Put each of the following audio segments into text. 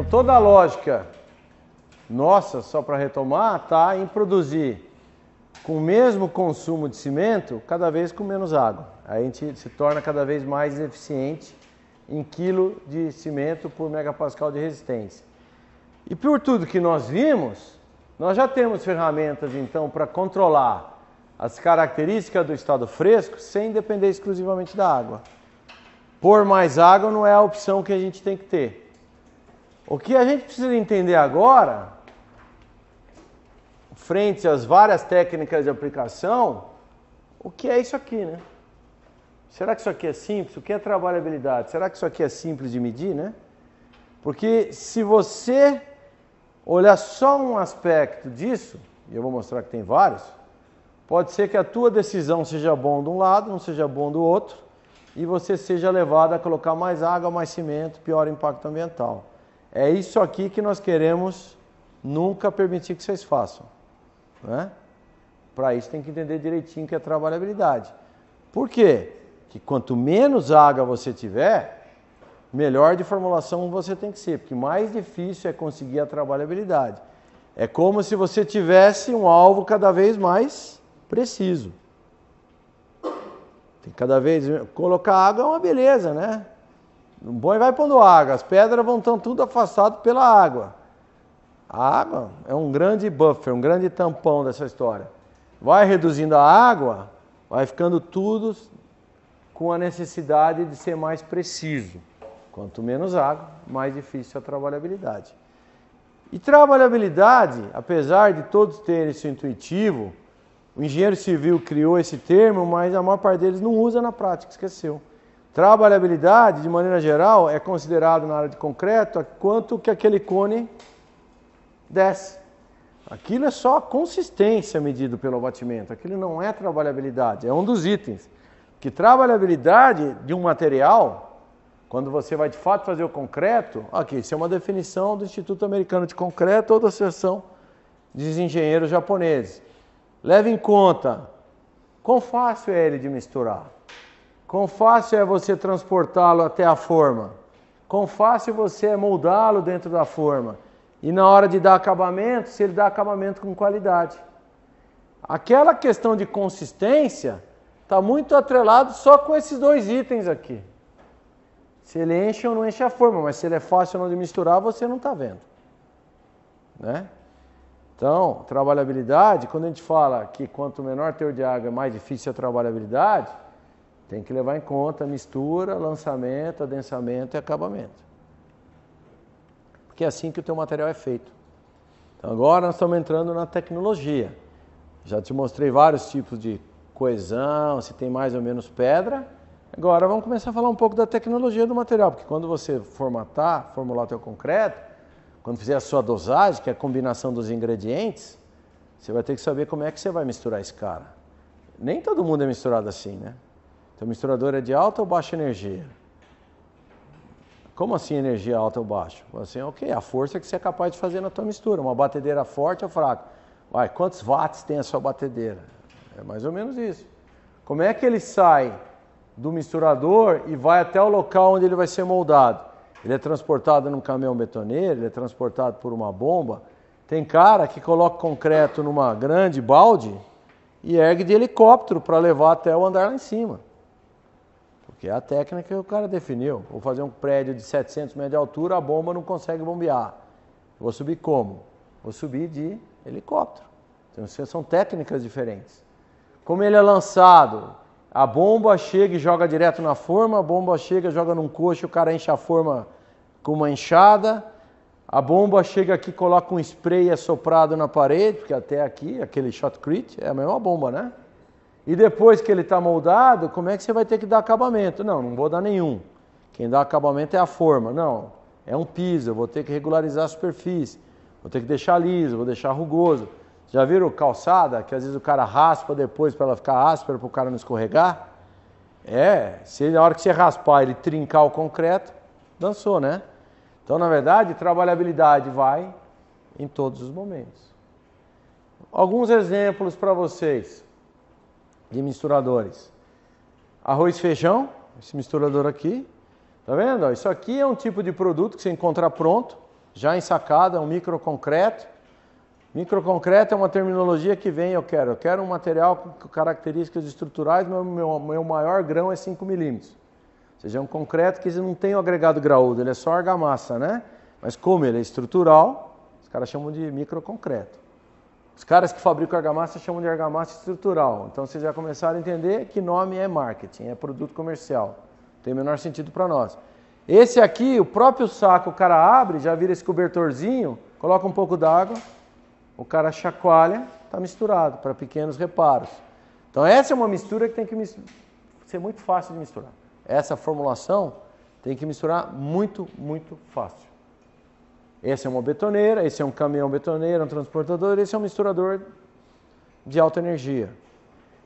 Então toda a lógica nossa, só para retomar, está em produzir com o mesmo consumo de cimento, cada vez com menos água. Aí a gente se torna cada vez mais eficiente em quilo de cimento por megapascal de resistência. E por tudo que nós vimos, nós já temos ferramentas então para controlar as características do estado fresco sem depender exclusivamente da água. Pôr mais água não é a opção que a gente tem que ter. O que a gente precisa entender agora, frente às várias técnicas de aplicação, o que é isso aqui, né? Será que isso aqui é simples? O que é trabalhabilidade? Será que isso aqui é simples de medir, né? Porque se você olhar só um aspecto disso, e eu vou mostrar que tem vários, pode ser que a tua decisão seja bom de um lado, não seja bom do outro, e você seja levado a colocar mais água, mais cimento, pior impacto ambiental. É isso aqui que nós queremos nunca permitir que vocês façam, né? Para isso tem que entender direitinho o que é trabalhabilidade. Por quê? Que quanto menos água você tiver, melhor de formulação você tem que ser, porque mais difícil é conseguir a trabalhabilidade. É como se você tivesse um alvo cada vez mais preciso. Tem cada vez... Colocar água é uma beleza, né? O boi vai pondo água, as pedras vão estar tudo afastadas pela água. A água é um grande buffer, um grande tampão dessa história. Vai reduzindo a água, vai ficando tudo com a necessidade de ser mais preciso. Quanto menos água, mais difícil a trabalhabilidade. E trabalhabilidade, apesar de todos terem isso intuitivo, o engenheiro civil criou esse termo, mas a maior parte deles não usa na prática, esqueceu. Trabalhabilidade, de maneira geral, é considerado na área de concreto a quanto que aquele cone desce. Aquilo é só a consistência medida pelo batimento, aquilo não é trabalhabilidade, é um dos itens. Que trabalhabilidade de um material... Quando você vai de fato fazer o concreto, aqui, isso é uma definição do Instituto Americano de Concreto ou da Associação dos Engenheiros Japoneses. Leve em conta, quão fácil é ele de misturar? Quão fácil é você transportá-lo até a forma? Quão fácil você é moldá-lo dentro da forma? E na hora de dar acabamento, se ele dá acabamento com qualidade. Aquela questão de consistência está muito atrelado só com esses dois itens aqui. Se ele enche ou não enche a forma, mas se ele é fácil ou não de misturar, você não está vendo, né? Então, trabalhabilidade, quando a gente fala que quanto menor teor de água, mais difícil a trabalhabilidade, tem que levar em conta mistura, lançamento, adensamento e acabamento. Porque é assim que o teu material é feito. Então, agora nós estamos entrando na tecnologia. Já te mostrei vários tipos de coesão, se tem mais ou menos pedra. Agora vamos começar a falar um pouco da tecnologia do material, porque quando você formular o teu concreto, quando fizer a sua dosagem, que é a combinação dos ingredientes, você vai ter que saber como é que você vai misturar esse cara. Nem todo mundo é misturado assim, né? Então misturador é de alta ou baixa energia? Como assim energia alta ou baixa? Assim, ok, a força que você é capaz de fazer na tua mistura, uma batedeira forte ou fraca. Vai, quantos watts tem a sua batedeira? É mais ou menos isso. Como é que ele sai do misturador e vai até o local onde ele vai ser moldado? Ele é transportado num caminhão betoneiro, ele é transportado por uma bomba. Tem cara que coloca concreto numa grande balde e ergue de helicóptero para levar até o andar lá em cima. Porque é a técnica que o cara definiu. Vou fazer um prédio de 700 metros de altura, a bomba não consegue bombear. Vou subir como? Vou subir de helicóptero. Então são técnicas diferentes. Como ele é lançado... A bomba chega e joga direto na forma, a bomba chega, joga num coxo, o cara enche a forma com uma enxada, a bomba chega aqui, coloca um spray assoprado na parede, porque até aqui, aquele shotcrete, é a mesma bomba, né? E depois que ele está moldado, como é que você vai ter que dar acabamento? Não, não vou dar nenhum. Quem dá acabamento é a forma. Não, é um piso, eu vou ter que regularizar a superfície, vou ter que deixar liso, vou deixar rugoso. Já viram calçada, que às vezes o cara raspa depois para ela ficar áspera, para o cara não escorregar? É, se na hora que você raspar ele trincar o concreto, dançou, né? Então, na verdade, trabalhabilidade vai em todos os momentos. Alguns exemplos para vocês de misturadores. Arroz e feijão, esse misturador aqui. Tá vendo? Isso aqui é um tipo de produto que você encontra pronto. Já ensacada, é um microconcreto. Microconcreto é uma terminologia que vem, eu quero um material com características estruturais, mas meu maior grão é 5 milímetros. Ou seja, é um concreto que não tem o agregado graúdo, ele é só argamassa, né? Mas como ele é estrutural, os caras chamam de microconcreto. Os caras que fabricam argamassa chamam de argamassa estrutural. Então vocês já começaram a entender que nome é marketing, é produto comercial. Não tem o menor sentido para nós. Esse aqui, o próprio saco, o cara abre, já vira esse cobertorzinho, coloca um pouco d'água, o cara chacoalha, está misturado para pequenos reparos. Então essa é uma mistura que tem que ser muito fácil de misturar. Essa formulação tem que misturar muito, muito fácil. Esse é uma betoneira, esse é um caminhão betoneira, um transportador, esse é um misturador de alta energia.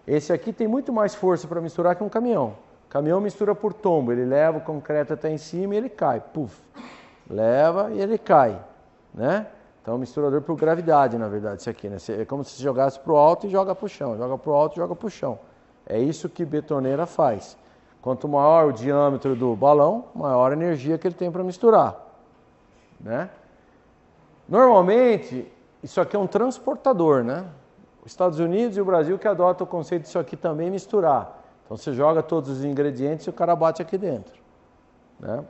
Esse aqui tem muito mais força para misturar que um caminhão. O caminhão mistura por tombo, ele leva o concreto até em cima e ele cai, puf, leva e ele cai, né? Então é um misturador por gravidade, na verdade, isso aqui, né? É como se jogasse para o alto e joga para o chão, joga para o alto e joga para o chão. É isso que betoneira faz. Quanto maior o diâmetro do balão, maior a energia que ele tem para misturar, né? Normalmente, isso aqui é um transportador, né? Os Estados Unidos e o Brasil que adotam o conceito disso aqui também misturar. Então você joga todos os ingredientes e o cara bate aqui dentro, né?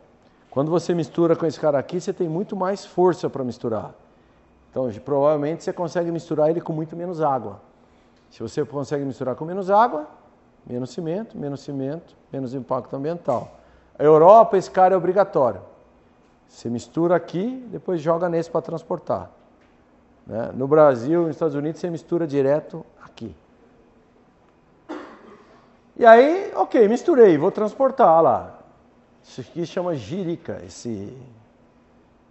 Quando você mistura com esse cara aqui, você tem muito mais força para misturar. Então, provavelmente você consegue misturar ele com muito menos água. Se você consegue misturar com menos água, menos cimento, menos impacto ambiental. A Europa, esse cara é obrigatório. Você mistura aqui, depois joga nesse para transportar, né? No Brasil e nos Estados Unidos, você mistura direto aqui. E aí, ok, misturei, vou transportar lá. Isso aqui chama jirica, esse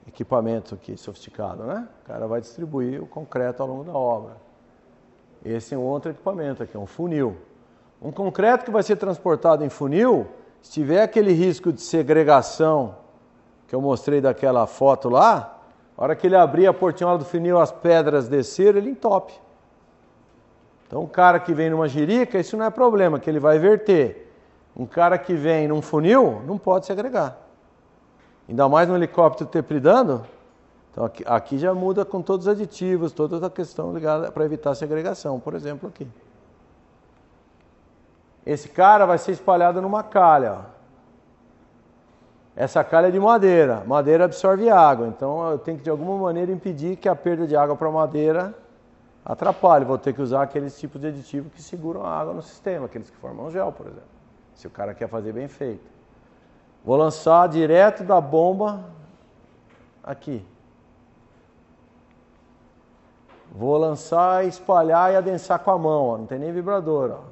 equipamento aqui sofisticado, né? O cara vai distribuir o concreto ao longo da obra. Esse é um outro equipamento aqui, é um funil. Um concreto que vai ser transportado em funil, se tiver aquele risco de segregação que eu mostrei daquela foto lá, a hora que ele abrir a portinhola do funil, as pedras desceram, ele entope. Então, um cara que vem numa jirica, isso não é problema, que ele vai verter. Um cara que vem num funil, não pode segregar. Ainda mais no helicóptero triplicando. Então, aqui já muda com todos os aditivos, toda a questão ligada para evitar segregação, por exemplo, aqui. Esse cara vai ser espalhado numa calha, ó. Essa calha é de madeira. Madeira absorve água, então eu tenho que de alguma maneira impedir que a perda de água para a madeira atrapalhe. Vou ter que usar aqueles tipos de aditivo que seguram a água no sistema, aqueles que formam gel, por exemplo, se o cara quer fazer bem feito. Vou lançar direto da bomba aqui. Vou lançar, espalhar e adensar com a mão, ó. Não tem nem vibrador, ó.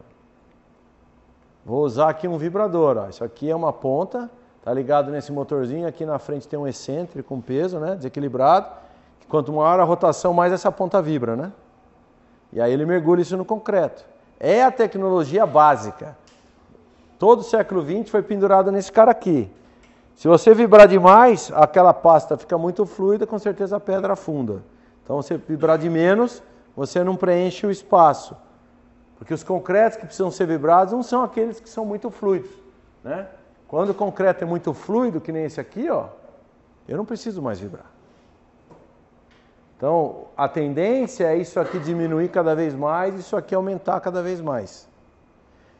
Vou usar aqui um vibrador, ó. Isso aqui é uma ponta, tá ligado nesse motorzinho. Aqui na frente tem um excêntrico com peso, né, desequilibrado. Quanto maior a rotação, mais essa ponta vibra, né? E aí ele mergulha isso no concreto. É a tecnologia básica. Todo o século XX foi pendurado nesse cara aqui. Se você vibrar demais, aquela pasta fica muito fluida, com certeza a pedra afunda. Então, se vibrar de menos, você não preenche o espaço. Porque os concretos que precisam ser vibrados não são aqueles que são muito fluidos, né? Quando o concreto é muito fluido, que nem esse aqui, ó, eu não preciso mais vibrar. Então, a tendência é isso aqui diminuir cada vez mais, isso aqui aumentar cada vez mais.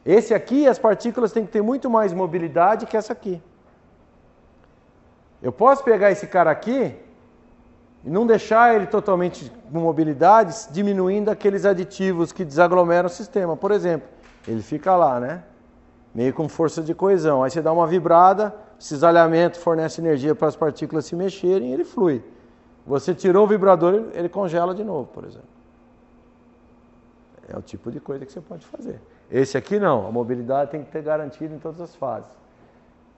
Esse aqui, as partículas têm que ter muito mais mobilidade que essa aqui. Eu posso pegar esse cara aqui e não deixar ele totalmente com mobilidade, diminuindo aqueles aditivos que desaglomeram o sistema. Por exemplo, ele fica lá, né? Meio com força de coesão. Aí você dá uma vibrada, o cisalhamento fornece energia para as partículas se mexerem e ele flui. Você tirou o vibrador, ele congela de novo, por exemplo. É o tipo de coisa que você pode fazer. Esse aqui não, a mobilidade tem que ter garantida em todas as fases.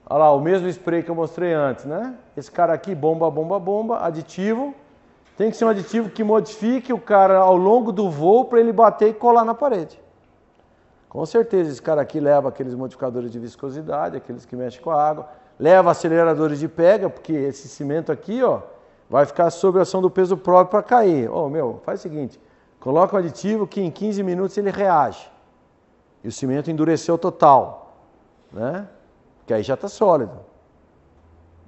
Olha lá, o mesmo spray que eu mostrei antes, né? Esse cara aqui, bomba, bomba, bomba, aditivo. Tem que ser um aditivo que modifique o cara ao longo do voo para ele bater e colar na parede. Com certeza esse cara aqui leva aqueles modificadores de viscosidade, aqueles que mexem com a água. Leva aceleradores de pega, porque esse cimento aqui, ó, vai ficar sob a ação do peso próprio para cair. Ô, meu, faz o seguinte, coloca um aditivo que em 15 minutos ele reage. E o cimento endureceu total, né? Que aí já está sólido.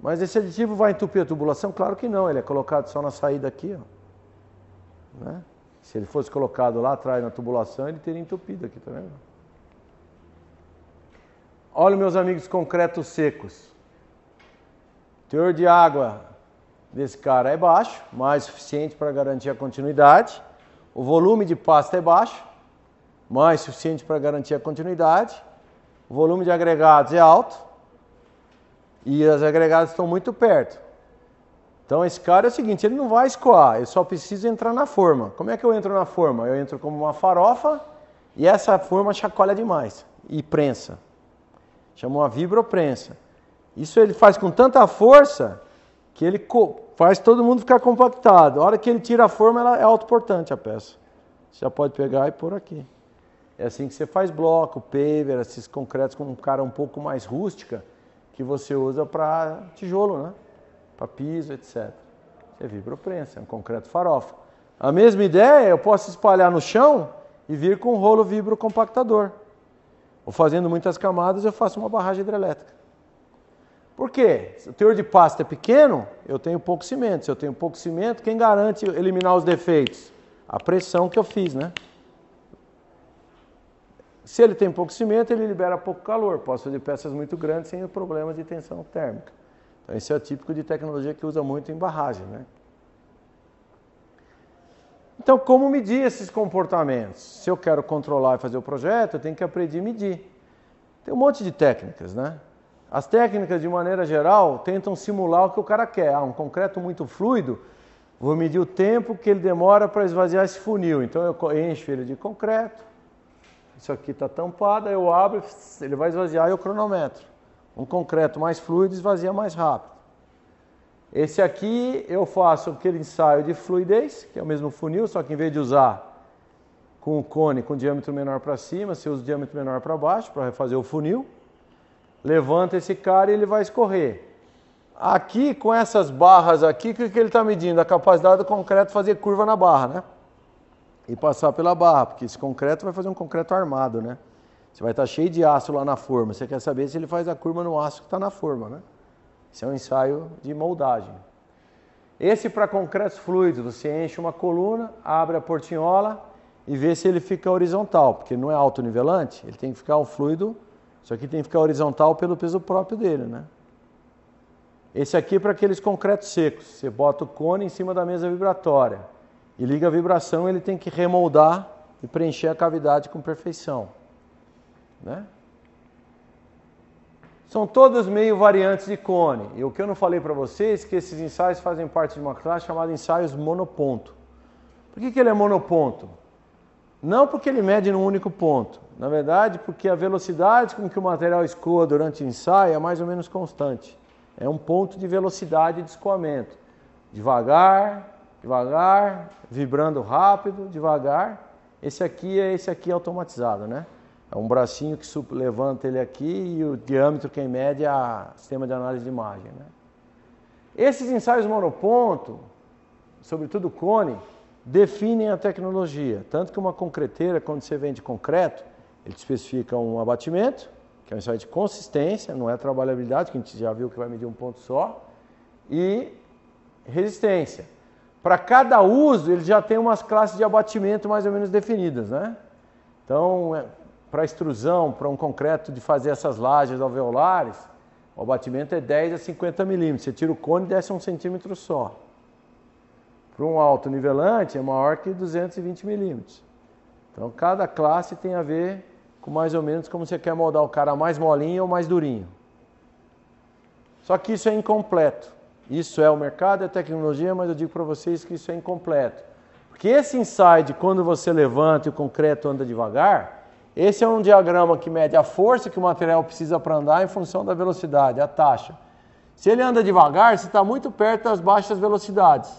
Mas esse aditivo vai entupir a tubulação? Claro que não, ele é colocado só na saída aqui, ó. Né? Se ele fosse colocado lá atrás na tubulação, ele teria entupido aqui, tá vendo? Olha, meus amigos, concretos secos. O teor de água desse cara é baixo, mais suficiente para garantir a continuidade. O volume de pasta é baixo, mais suficiente para garantir a continuidade. O volume de agregados é alto e os agregados estão muito perto. Então esse cara é o seguinte, ele não vai escoar, eu só preciso entrar na forma. Como é que eu entro na forma? Eu entro como uma farofa e essa forma chacoalha demais e prensa. Chama uma vibroprensa. Isso ele faz com tanta força que ele faz todo mundo ficar compactado. A hora que ele tira a forma, ela é autoportante a peça. Você já pode pegar e pôr aqui. É assim que você faz bloco, paver, esses concretos com um cara um pouco mais rústica, que você usa para tijolo, né? Para piso, etc. Você é vibroprensa, é um concreto farofa. A mesma ideia, eu posso espalhar no chão e vir com um rolo vibrocompactador. Ou fazendo muitas camadas, eu faço uma barragem hidrelétrica. Por quê? Se o teor de pasta é pequeno, eu tenho pouco cimento. Se eu tenho pouco cimento, quem garante eliminar os defeitos? A pressão que eu fiz, né? Se ele tem pouco cimento, ele libera pouco calor. Posso fazer peças muito grandes sem problemas de tensão térmica. Então, esse é o típico de tecnologia que usa muito em barragem, né? Então, como medir esses comportamentos? Se eu quero controlar e fazer o projeto, eu tenho que aprender a medir. Tem um monte de técnicas, né? As técnicas, de maneira geral, tentam simular o que o cara quer. Ah, um concreto muito fluido, vou medir o tempo que ele demora para esvaziar esse funil. Então, eu encho ele de concreto. Isso aqui está tampado, eu abro, ele vai esvaziar e eu cronometro. Um concreto mais fluido esvazia mais rápido. Esse aqui eu faço aquele ensaio de fluidez, que é o mesmo funil, só que em vez de usar com o cone com diâmetro menor para cima, você usa o diâmetro menor para baixo para fazer o funil. Levanta esse cara e ele vai escorrer. Aqui, com essas barras aqui, o que ele está medindo? A capacidade do concreto fazer curva na barra, né? E passar pela barra, porque esse concreto vai fazer um concreto armado, né? Você vai estar cheio de aço lá na forma. Você quer saber se ele faz a curva no aço que está na forma, né? Esse é um ensaio de moldagem. Esse para concretos fluidos, você enche uma coluna, abre a portinhola e vê se ele fica horizontal, porque não é autonivelante, ele tem que ficar um fluido, isso aqui tem que ficar horizontal pelo peso próprio dele, né? Esse aqui é para aqueles concretos secos. Você bota o cone em cima da mesa vibratória. E liga a vibração, ele tem que remoldar e preencher a cavidade com perfeição. Né? São todos meio variantes de cone. E o que eu não falei para vocês é que esses ensaios fazem parte de uma classe chamada ensaios monoponto. Por que ele é monoponto? Não porque ele mede num único ponto. Na verdade, porque a velocidade com que o material escoa durante o ensaio é mais ou menos constante. É um ponto de velocidade de escoamento. Devagar... devagar, vibrando rápido, devagar. Esse aqui é automatizado, né? É um bracinho que levanta ele aqui e o diâmetro quem mede é o sistema de análise de imagem, né? Esses ensaios monoponto, sobretudo cone, definem a tecnologia. Tanto que uma concreteira, quando você vende concreto, ele te especifica um abatimento, que é um ensaio de consistência, não é trabalhabilidade, que a gente já viu que vai medir um ponto só, e resistência. Para cada uso, ele já tem umas classes de abatimento mais ou menos definidas, né? Então, para extrusão, para um concreto de fazer essas lajes alveolares, o abatimento é 10 a 50 milímetros. Você tira o cone e desce 1 centímetro só. Para um alto nivelante, é maior que 220 milímetros. Então, cada classe tem a ver com mais ou menos como você quer moldar o cara mais molinho ou mais durinho. Só que isso é incompleto. Isso é o mercado, é tecnologia, mas eu digo para vocês que isso é incompleto. Porque esse ensaio de quando você levanta e o concreto anda devagar, esse é um diagrama que mede a força que o material precisa para andar em função da velocidade, a taxa. Se ele anda devagar, você está muito perto das baixas velocidades.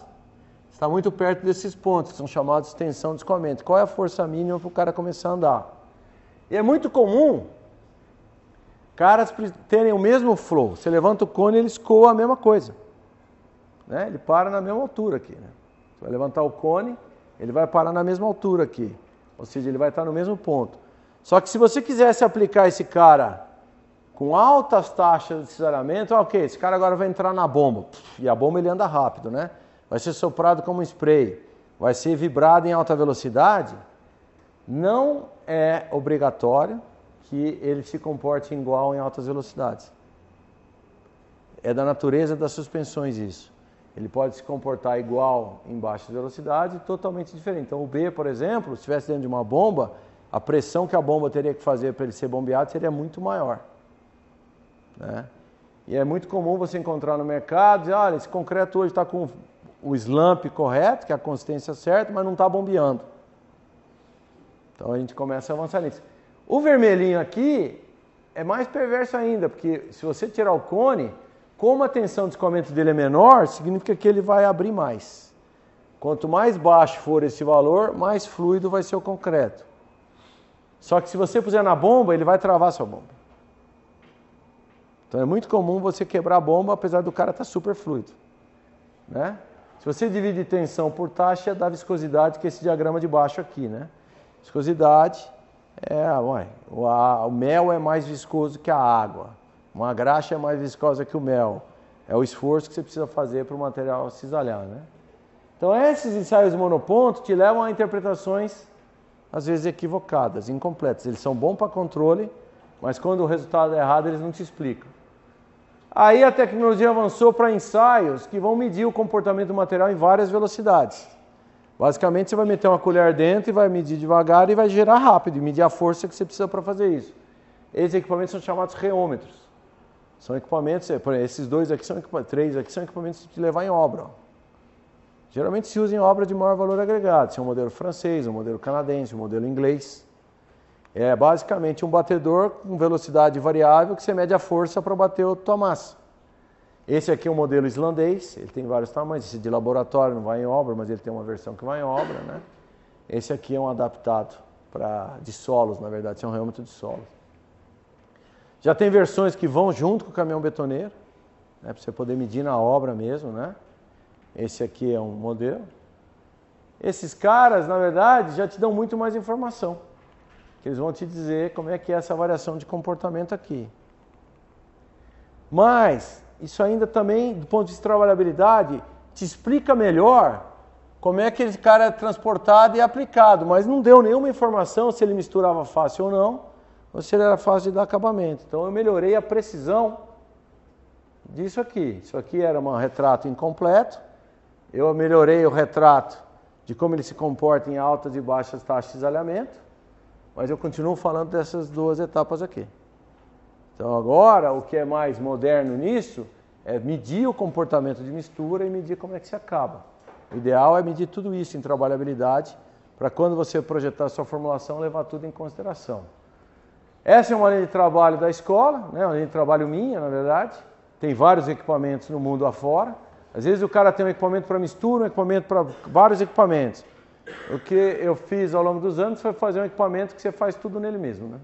Você está muito perto desses pontos, que são chamados de tensão de escoamento. Qual é a força mínima para o cara começar a andar? E é muito comum caras terem o mesmo flow. Você levanta o cone e ele escoa a mesma coisa. Né? Ele para na mesma altura aqui, né? Você vai levantar o cone, ele vai parar na mesma altura aqui. Ou seja, ele vai estar no mesmo ponto. Só que se você quisesse aplicar esse cara com altas taxas de cisalhamento, ok, esse cara agora vai entrar na bomba. E a bomba ele anda rápido, né? Vai ser soprado como um spray, vai ser vibrado em alta velocidade. Não é obrigatório que ele se comporte igual em altas velocidades. É da natureza das suspensões isso. Ele pode se comportar igual em baixa velocidade, totalmente diferente. Então o B, por exemplo, se estivesse dentro de uma bomba, a pressão que a bomba teria que fazer para ele ser bombeado seria muito maior. Né? E é muito comum você encontrar no mercado, dizer, olha, esse concreto hoje está com o slump correto, que é a consistência certa, mas não está bombeando. Então a gente começa a avançar nisso. O vermelhinho aqui é mais perverso ainda, porque se você tirar o cone, como a tensão de escoamento dele é menor, significa que ele vai abrir mais. Quanto mais baixo for esse valor, mais fluido vai ser o concreto. Só que se você puser na bomba, ele vai travar a sua bomba. Então é muito comum você quebrar a bomba, apesar do cara estar super fluido. Né? Se você divide tensão por taxa, dá viscosidade, que é esse diagrama de baixo aqui. Né? Viscosidade é... o mel é mais viscoso que a água. Uma graxa é mais viscosa que o mel. É o esforço que você precisa fazer para o material cisalhar. Né? Então esses ensaios monoponto te levam a interpretações, às vezes, equivocadas, incompletas. Eles são bons para controle, mas quando o resultado é errado, eles não te explicam. Aí a tecnologia avançou para ensaios que vão medir o comportamento do material em várias velocidades. Basicamente, você vai meter uma colher dentro e vai medir devagar e vai girar rápido, e medir a força que você precisa para fazer isso. Esses equipamentos são chamados reômetros. São equipamentos, esses dois aqui, três aqui, são equipamentos de levar em obra. Geralmente se usa em obra de maior valor agregado. Isso é um modelo francês, um modelo canadense, um modelo inglês. É basicamente um batedor com velocidade variável que você mede a força para bater a tua massa. Esse aqui é um modelo islandês, ele tem vários tamanhos, esse de laboratório não vai em obra, mas ele tem uma versão que vai em obra, né? Esse aqui é um adaptado de solos, na verdade, isso é um reômetro de solos. Já tem versões que vão junto com o caminhão betoneiro, né? Para você poder medir na obra mesmo, né? Esse aqui é um modelo. Esses caras, na verdade, já te dão muito mais informação. Que eles vão te dizer como é que é essa variação de comportamento aqui. Mas isso ainda também, do ponto de vista de trabalhabilidade, te explica melhor como é que esse cara é transportado e aplicado, mas não deu nenhuma informação se ele misturava fácil ou não, ou se ele era fácil de dar acabamento. Então eu melhorei a precisão disso aqui. Isso aqui era um retrato incompleto, eu melhorei o retrato de como ele se comporta em altas e baixas taxas de cisalhamento. Mas eu continuo falando dessas duas etapas aqui. Então agora, o que é mais moderno nisso é medir o comportamento de mistura e medir como é que se acaba. O ideal é medir tudo isso em trabalhabilidade, para quando você projetar a sua formulação, levar tudo em consideração. Essa é uma linha de trabalho da escola, né? Uma linha de trabalho minha, na verdade. Tem vários equipamentos no mundo afora. Às vezes o cara tem um equipamento para mistura, um equipamento para vários equipamentos. O que eu fiz ao longo dos anos foi fazer um equipamento que você faz tudo nele mesmo, né?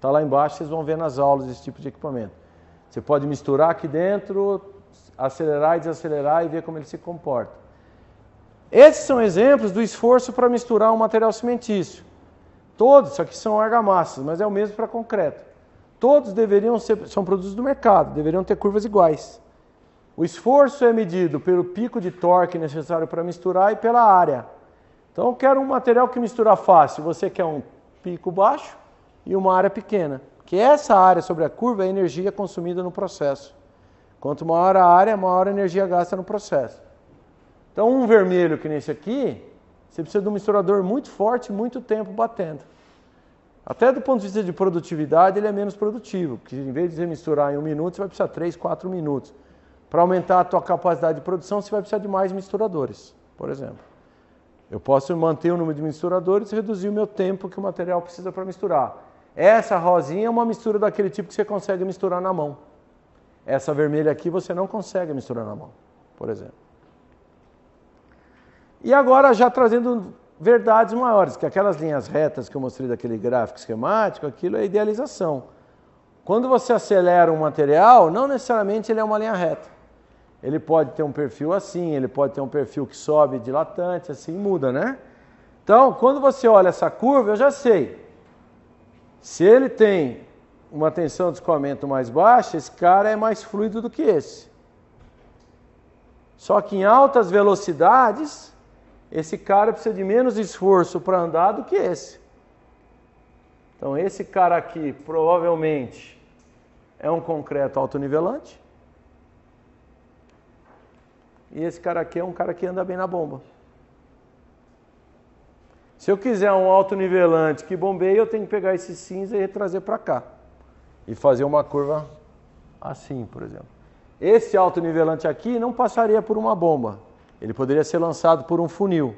Tá lá embaixo, vocês vão ver nas aulas esse tipo de equipamento. Você pode misturar aqui dentro, acelerar e desacelerar e ver como ele se comporta. Esses são exemplos do esforço para misturar um material cimentício. Todos, isso aqui são argamassas, mas é o mesmo para concreto. Todos deveriam ser, são produtos do mercado, deveriam ter curvas iguais. O esforço é medido pelo pico de torque necessário para misturar e pela área. Então eu quero um material que mistura fácil, você quer um pico baixo e uma área pequena. Porque essa área sobre a curva é a energia consumida no processo. Quanto maior a área, maior a energia gasta no processo. Então um vermelho que nesse aqui, você precisa de um misturador muito forte, muito tempo batendo. Até do ponto de vista de produtividade ele é menos produtivo, porque em vez de você misturar em 1 minuto, você vai precisar 3, 4 minutos. Para aumentar a tua capacidade de produção, você vai precisar de mais misturadores, por exemplo. Eu posso manter o número de misturadores e reduzir o meu tempo que o material precisa para misturar. Essa rosinha é uma mistura daquele tipo que você consegue misturar na mão. Essa vermelha aqui você não consegue misturar na mão, por exemplo. E agora já trazendo verdades maiores, que aquelas linhas retas que eu mostrei daquele gráfico esquemático, aquilo é idealização. Quando você acelera um material, não necessariamente ele é uma linha reta. Ele pode ter um perfil assim, ele pode ter um perfil que sobe dilatante, assim muda, né? Então, quando você olha essa curva, eu já sei. Se ele tem uma tensão de escoamento mais baixa, esse cara é mais fluido do que esse. Só que em altas velocidades, esse cara precisa de menos esforço para andar do que esse. Então esse cara aqui provavelmente é um concreto autonivelante. E esse cara aqui é um cara que anda bem na bomba. Se eu quiser um autonivelante que bombeie, eu tenho que pegar esse cinza e trazer para cá. E fazer uma curva assim, por exemplo. Esse autonivelante aqui não passaria por uma bomba. Ele poderia ser lançado por um funil.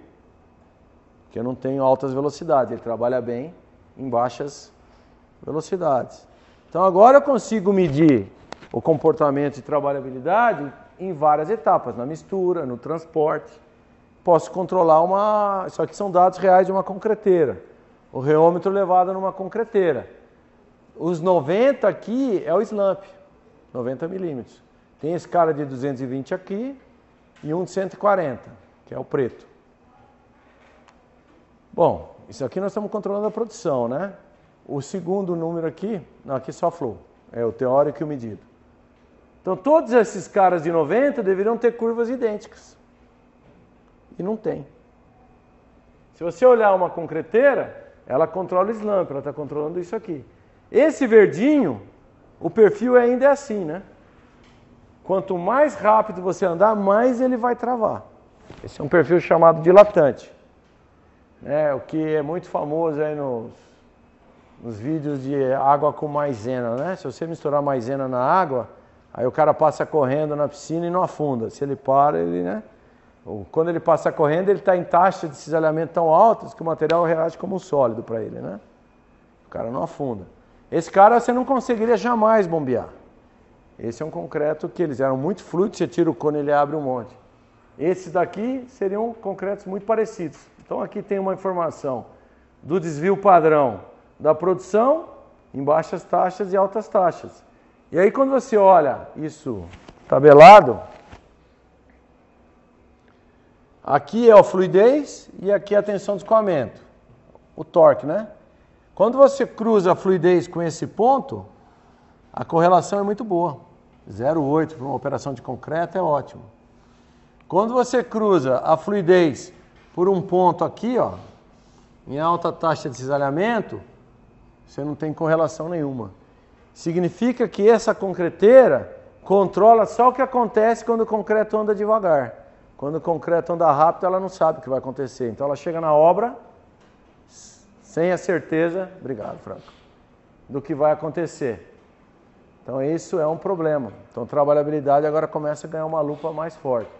Porque eu não tenho altas velocidades. Ele trabalha bem em baixas velocidades. Então agora eu consigo medir o comportamento e trabalhabilidade em várias etapas. Na mistura, no transporte. Posso controlar uma... Isso aqui são dados reais de uma concreteira. O reômetro levado numa concreteira. Os 90 aqui é o slump, 90 milímetros. Tem esse cara de 220 aqui e um de 140, que é o preto. Bom, isso aqui nós estamos controlando a produção, né? O segundo número aqui, não, aqui só flow, é o teórico e o medido. Então todos esses caras de 90 deveriam ter curvas idênticas. E não tem. Se você olhar uma concreteira, ela controla o slump, ela está controlando isso aqui. Esse verdinho, o perfil ainda é assim, né? Quanto mais rápido você andar, mais ele vai travar. Esse é um perfil chamado dilatante. Né? O que é muito famoso aí nos vídeos de água com maisena, né? Se você misturar maisena na água, aí o cara passa correndo na piscina e não afunda. Se ele para, ele, né? Quando ele passa correndo, ele está em taxa de cisalhamento tão altas que o material reage como um sólido para ele, né? O cara não afunda. Esse cara você não conseguiria jamais bombear. Esse é um concreto que eles eram muito fluidos, você tira o cone e ele abre um monte. Esses daqui seriam concretos muito parecidos. Então aqui tem uma informação do desvio padrão da produção em baixas taxas e altas taxas. E aí quando você olha isso tabelado, aqui é a fluidez e aqui é a tensão de escoamento, o torque, né? Quando você cruza a fluidez com esse ponto, a correlação é muito boa. 0,8 para uma operação de concreto é ótimo. Quando você cruza a fluidez por um ponto aqui, ó, em alta taxa de cisalhamento, você não tem correlação nenhuma. Significa que essa concreteira controla só o que acontece quando o concreto anda devagar. Quando o concreto anda rápido, ela não sabe o que vai acontecer. Então ela chega na obra sem a certeza, obrigado Franco, do que vai acontecer. Então isso é um problema. Então trabalhabilidade agora começa a ganhar uma lupa mais forte.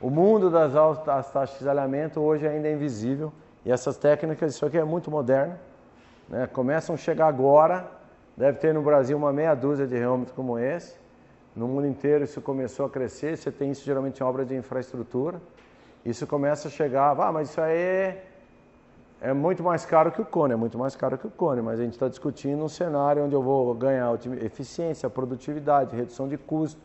O mundo das altas taxas de alinhamento hoje ainda é invisível. E essas técnicas, isso aqui é muito moderno, né? Começam a chegar agora. Deve ter no Brasil uma meia dúzia de reômetros como esse. No mundo inteiro isso começou a crescer. Você tem isso geralmente em obras de infraestrutura. Isso começa a chegar, mas isso aí... É muito mais caro que o cone, mas a gente está discutindo um cenário onde eu vou ganhar eficiência, produtividade, redução de custo.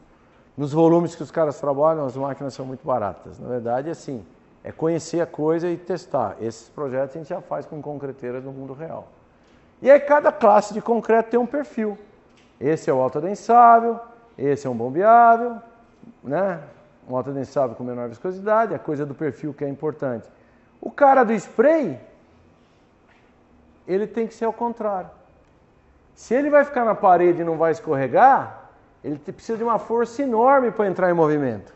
Nos volumes que os caras trabalham, as máquinas são muito baratas. Na verdade, assim, é conhecer a coisa e testar. Esses projetos a gente já faz com concreteiras no mundo real. E aí cada classe de concreto tem um perfil. Esse é o autoadensável, esse é um bombeável, né? Um autoadensável com menor viscosidade, a coisa do perfil que é importante. O cara do spray... ele tem que ser ao contrário. Se ele vai ficar na parede e não vai escorregar, ele precisa de uma força enorme para entrar em movimento.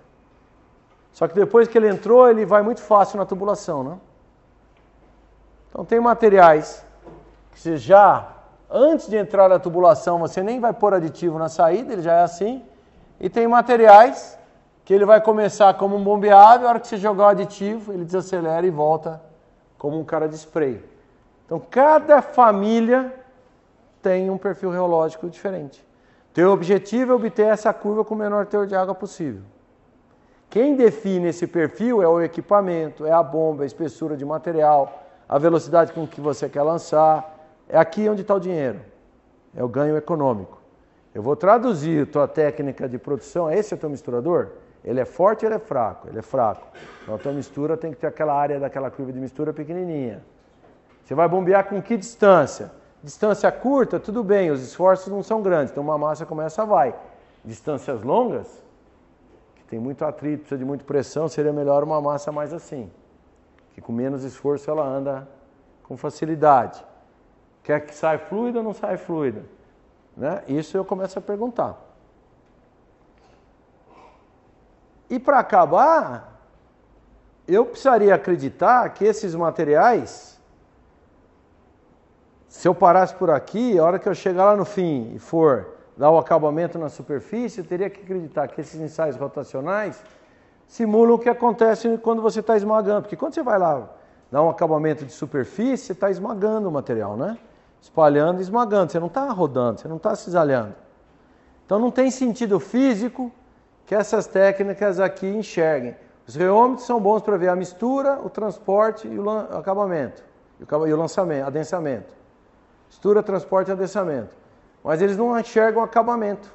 Só que depois que ele entrou, ele vai muito fácil na tubulação, né? Então tem materiais que você já, antes de entrar na tubulação, você nem vai pôr aditivo na saída, ele já é assim. E tem materiais que ele vai começar como um bombeável, a hora que você jogar o aditivo, ele desacelera e volta como um cara de spray. Então, cada família tem um perfil reológico diferente. Teu objetivo é obter essa curva com o menor teor de água possível. Quem define esse perfil é o equipamento, é a bomba, a espessura de material, a velocidade com que você quer lançar. É aqui onde está o dinheiro. É o ganho econômico. Eu vou traduzir a tua técnica de produção. Esse é o teu misturador? Ele é forte ou ele é fraco? Ele é fraco. Então, a tua mistura tem que ter aquela área daquela curva de mistura pequenininha. Você vai bombear com que distância? Distância curta, tudo bem, os esforços não são grandes, então uma massa como essa vai. Distâncias longas, que tem muito atrito, precisa de muita pressão, seria melhor uma massa mais assim, que com menos esforço ela anda com facilidade. Quer que saia fluida ou não saia fluida? Né? Isso eu começo a perguntar. E para acabar, eu precisaria acreditar que esses materiais, se eu parasse por aqui, a hora que eu chegar lá no fim e for dar o acabamento na superfície, eu teria que acreditar que esses ensaios rotacionais simulam o que acontece quando você está esmagando. Porque quando você vai lá dar um acabamento de superfície, você está esmagando o material, né? Espalhando e esmagando. Você não está rodando, você não está cisalhando. Então não tem sentido físico que essas técnicas aqui enxerguem. Os reômetros são bons para ver a mistura, o transporte e o acabamento. E o lançamento, adensamento. Mistura, transporte e adensamento. Mas eles não enxergam acabamento.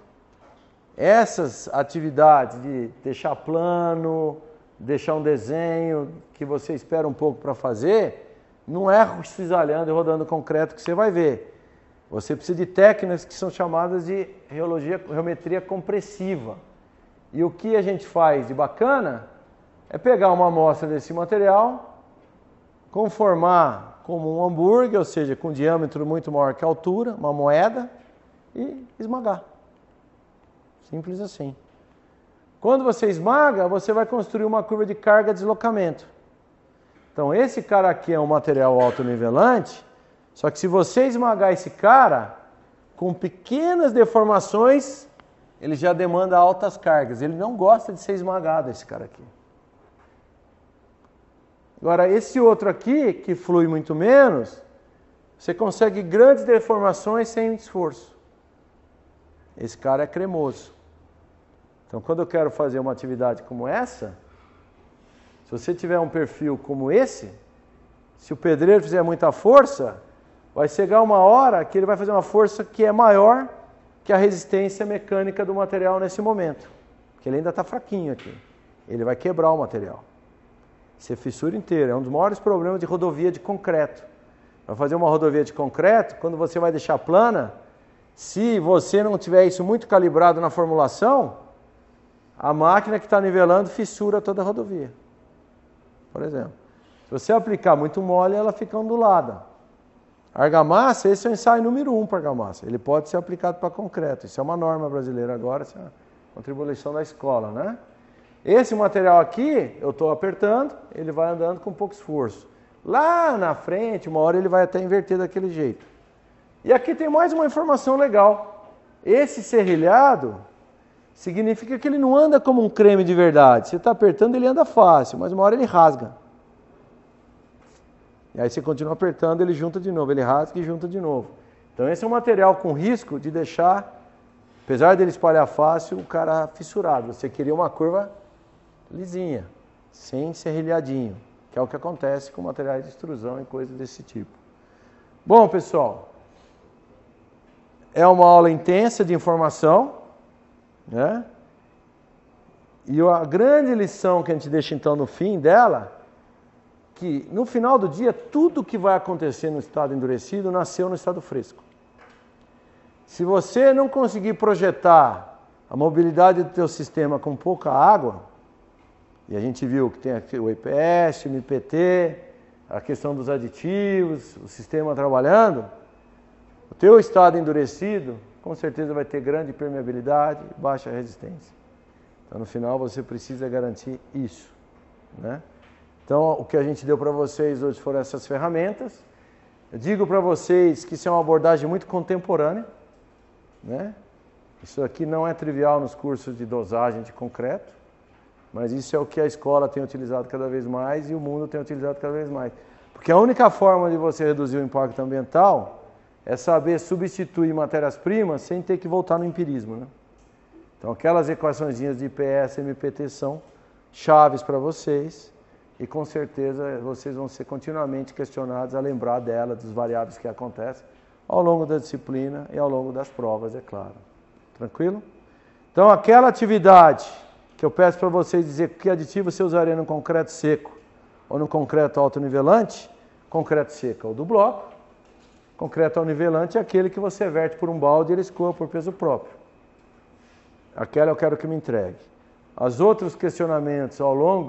Essas atividades de deixar plano, deixar um desenho que você espera um pouco para fazer, não é cisalhando e rodando concreto que você vai ver. Você precisa de técnicas que são chamadas de geometria compressiva. E o que a gente faz de bacana é pegar uma amostra desse material, conformar como um hambúrguer, ou seja, com um diâmetro muito maior que a altura, uma moeda, e esmagar. Simples assim. Quando você esmaga, você vai construir uma curva de carga e deslocamento. Então esse cara aqui é um material autonivelante, só que se você esmagar esse cara, com pequenas deformações, ele já demanda altas cargas. Ele não gosta de ser esmagado, esse cara aqui. Agora esse outro aqui, que flui muito menos, você consegue grandes deformações sem esforço. Esse cara é cremoso. Então, quando eu quero fazer uma atividade como essa, se você tiver um perfil como esse, se o pedreiro fizer muita força, vai chegar uma hora que ele vai fazer uma força que é maior que a resistência mecânica do material nesse momento. Porque ele ainda está fraquinho aqui. Ele vai quebrar o material. Isso é fissura inteira. É um dos maiores problemas de rodovia de concreto. Vai fazer uma rodovia de concreto, quando você vai deixar plana, se você não tiver isso muito calibrado na formulação, a máquina que está nivelando fissura toda a rodovia. Por exemplo, se você aplicar muito mole, ela fica ondulada. A argamassa, esse é o ensaio número 1 para argamassa. Ele pode ser aplicado para concreto. Isso é uma norma brasileira agora, isso é uma contribuição da escola, né? Esse material aqui, eu estou apertando, ele vai andando com pouco esforço. Lá na frente, uma hora ele vai até inverter daquele jeito. E aqui tem mais uma informação legal. Esse serrilhado significa que ele não anda como um creme de verdade. Você está apertando, ele anda fácil, mas uma hora ele rasga. E aí você continua apertando, ele junta de novo, ele rasga e junta de novo. Então esse é um material com risco de deixar, apesar dele espalhar fácil, o cara fissurado. Você queria uma curva lisinha, sem serrilhadinho, que é o que acontece com materiais de extrusão e coisas desse tipo. Bom, pessoal, é uma aula intensa de informação, né? E a grande lição que a gente deixa então no fim dela, que no final do dia, tudo que vai acontecer no estado endurecido nasceu no estado fresco. Se você não conseguir projetar a mobilidade do teu sistema com pouca água, e a gente viu que tem aqui o EPS, o MPT, a questão dos aditivos, o sistema trabalhando, o teu estado endurecido, com certeza vai ter grande permeabilidade, baixa resistência. Então, no final, você precisa garantir isso, né? Então, o que a gente deu para vocês hoje foram essas ferramentas. Eu digo para vocês que isso é uma abordagem muito contemporânea, né? Isso aqui não é trivial nos cursos de dosagem de concreto, mas isso é o que a escola tem utilizado cada vez mais e o mundo tem utilizado cada vez mais. Porque a única forma de você reduzir o impacto ambiental é saber substituir matérias-primas sem ter que voltar no empirismo, né? Então aquelas equaçõezinhas de IPS e MPT são chaves para vocês e com certeza vocês vão ser continuamente questionados a lembrar dela, dos variáveis que acontecem ao longo da disciplina e ao longo das provas, é claro. Tranquilo? Então aquela atividade que eu peço para vocês dizer que aditivo você usaria no concreto seco ou no concreto autonivelante, concreto seco é o do bloco, Concreto alnivelante é aquele que você verte por um balde e ele escoa por peso próprio. Aquela eu quero que me entregue. Os outros questionamentos ao longo